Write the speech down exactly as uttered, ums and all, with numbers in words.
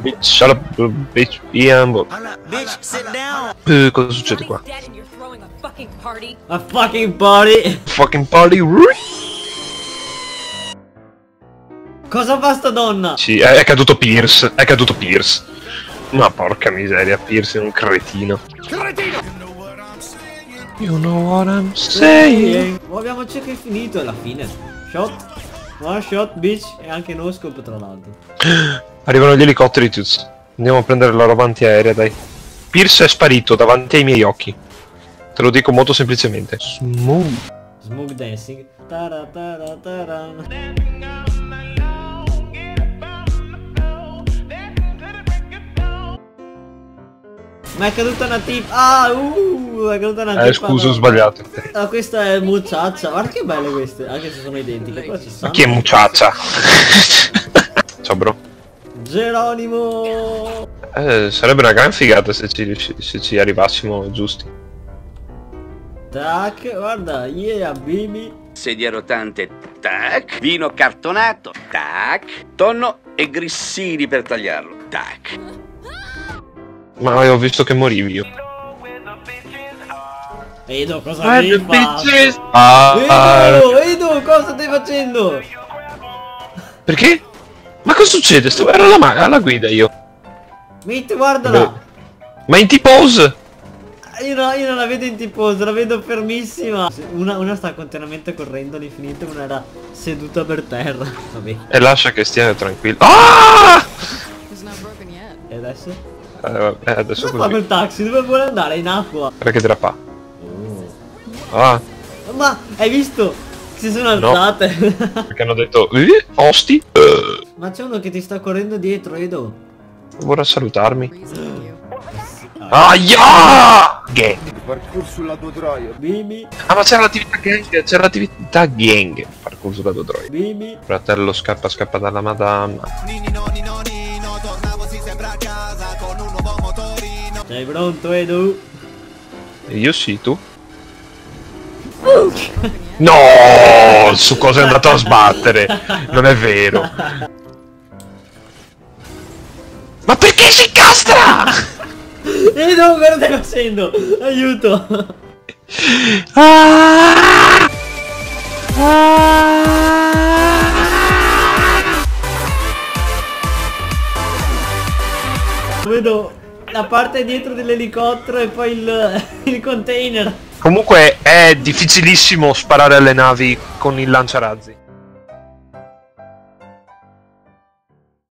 Bitch, shut up, bitch, Ian. Bitch, sit down. Eh, cosa succede qua? A fucking party. Fucking party. Cosa fa sta donna? Sì, è caduto Pierce, è caduto Pierce. Ma porca miseria, Pierce è un cretino. Cretino! You know what I'm saying. Oh, abbiamo cercato finito alla fine. Shot. One shot, bitch. E anche no scope, tra l'altro. Arrivano gli elicotteri, tutti. Andiamo a prendere la roba antiaerea, dai. Pierce è sparito davanti ai miei occhi. Te lo dico molto semplicemente. Smooth. Smooth dancing. Tara tara tara. Ma è caduta una tip. Ah, uh, è caduta una tip. Eh, scusa, ho sbagliato. Ah, questa è mucciaccia. Guarda che belle queste. Anche se sono identiche. Però ci sono. Ma chi è mucciaccia? Ciao, bro. Geronimo. Eh, sarebbe una gran figata se ci, se ci arrivassimo giusti. Tac, guarda. Yeah, baby. Sedia rotante. Tac. Vino cartonato. Tac. Tonno e grissini per tagliarlo. Tac. Ma ho visto che morivi io. Edo, cosa stai facendo? Ah, Edo, Edo, cosa stai facendo? Perché? Ma cosa succede? Stavo alla, alla guida io. Metti, guardala. Beh. Ma in T-pose? Io, no, io non la vedo in T-pose, la vedo fermissima. Una, una sta continuamente correndo all'infinito, una era seduta per terra. Vabbè. E lascia che stiano tranquilli. Ah! E adesso? Eh, adesso dove così. Ma il taxi dove vuole andare? In acqua. Perché drappa? Oh. Ah. Ma hai visto? Si sono alzate. No. Perché hanno detto eh, osti. Ma c'è uno che ti sta correndo dietro, Edo. Vorrà salutarmi. Aia! Gang. Parkour sulla Dodroio. Bimbi. Ah, ma c'era l'attività gang, c'era l'attività gang. Parkour sulla Dodroio. Bimbi. Fratello scappa scappa dalla madama. Nini noni noni no, tornavo si sembra a casa con un nuovo motorino. Sei pronto, Edu? Io sì, tu? Uh. No, su cosa è andato a sbattere? Non è vero. Ma perché si incastra? Edo, cosa stai facendo? Aiuto! Ah! Ah! Vedo la parte dietro dell'elicottero e poi il, il container. Comunque è difficilissimo sparare alle navi con il lanciarazzi.